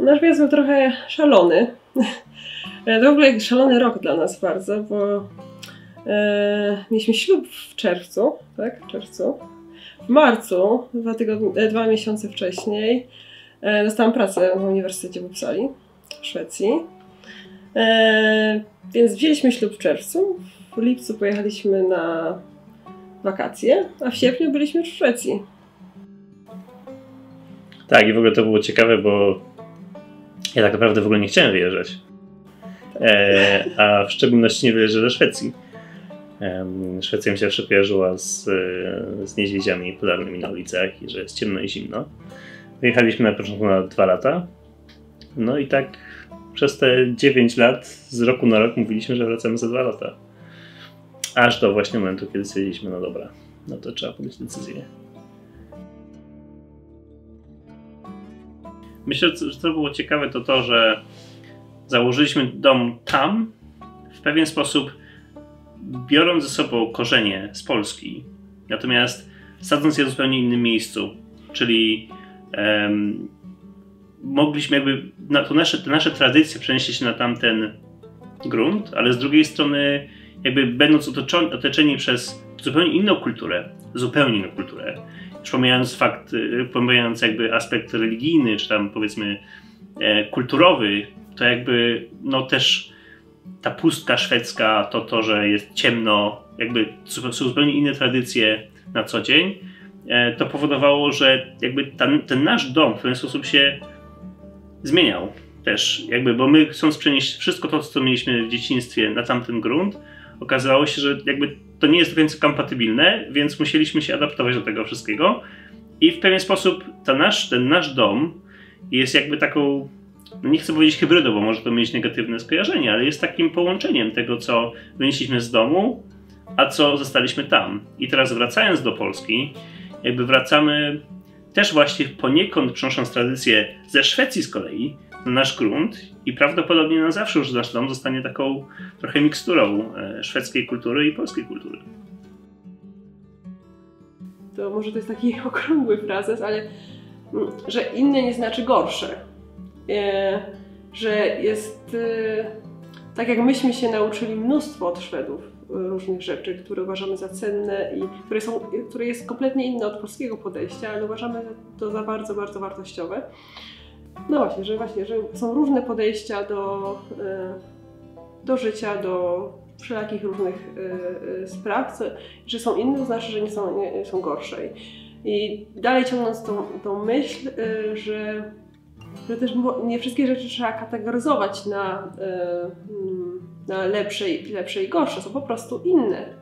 Nasz wyjazd był trochę szalony. To w ogóle szalony rok dla nas bardzo, bo mieliśmy ślub w czerwcu, tak? W czerwcu. W marcu, dwa miesiące wcześniej, dostałam pracę w Uniwersytecie w Uppsali, w Szwecji. Więc wzięliśmy ślub w czerwcu, w lipcu pojechaliśmy na wakacje, a w sierpniu byliśmy już w Szwecji. Tak, i w ogóle to było ciekawe, bo ja tak naprawdę w ogóle nie chciałem wyjeżdżać. A w szczególności nie wyjeżdżę do Szwecji. Szwecja mi się zawsze kojarzyła z niedźwiedziami polarnymi na ulicach i że jest ciemno i zimno. Wyjechaliśmy na początku na 2 lata. No i tak przez te 9 lat z roku na rok mówiliśmy, że wracamy za 2 lata. Aż do właśnie momentu, kiedy stwierdziliśmy, no dobra, no to trzeba podjąć decyzję. Myślę, że co było ciekawe, to to, że założyliśmy dom tam, w pewien sposób biorąc ze sobą korzenie z Polski, natomiast sadząc je w zupełnie innym miejscu, czyli mogliśmy jakby te nasze tradycje przenieść się na tamten grunt, ale z drugiej strony jakby będąc otoczeni przez zupełnie inną kulturę, już pomijając jakby aspekt religijny, czy tam powiedzmy kulturowy, to jakby no też ta pustka szwedzka, to, że jest ciemno, jakby są zupełnie inne tradycje na co dzień, to powodowało, że jakby ten nasz dom w pewien sposób się zmieniał też, jakby, bo my chcąc przenieść wszystko to, co mieliśmy w dzieciństwie na tamten grunt, okazało się, że jakby to nie jest do końca kompatybilne, więc musieliśmy się adaptować do tego wszystkiego i w pewien sposób ten nasz dom jest jakby taką, no nie chcę powiedzieć hybrydą, bo może to mieć negatywne skojarzenie, ale jest takim połączeniem tego, co wynieśliśmy z domu, a co zostaliśmy tam. I teraz wracając do Polski, jakby wracamy też właśnie poniekąd przynosząc tradycję ze Szwecji z kolei na nasz grunt i prawdopodobnie na zawsze już nasz dom zostanie taką trochę miksturą szwedzkiej kultury i polskiej kultury. To może to jest taki okrągły frazes, ale że inne nie znaczy gorsze. Że jest tak jak myśmy się nauczyli mnóstwo od Szwedów różnych rzeczy, które uważamy za cenne i które jest kompletnie inne od polskiego podejścia, ale uważamy to za bardzo, bardzo wartościowe. No właśnie, że są różne podejścia do życia, do wszelakich różnych spraw, że są inne, to znaczy, że nie są gorsze. I dalej ciągnąc tą myśl, że też nie wszystkie rzeczy trzeba kategoryzować na lepsze i gorsze, są po prostu inne.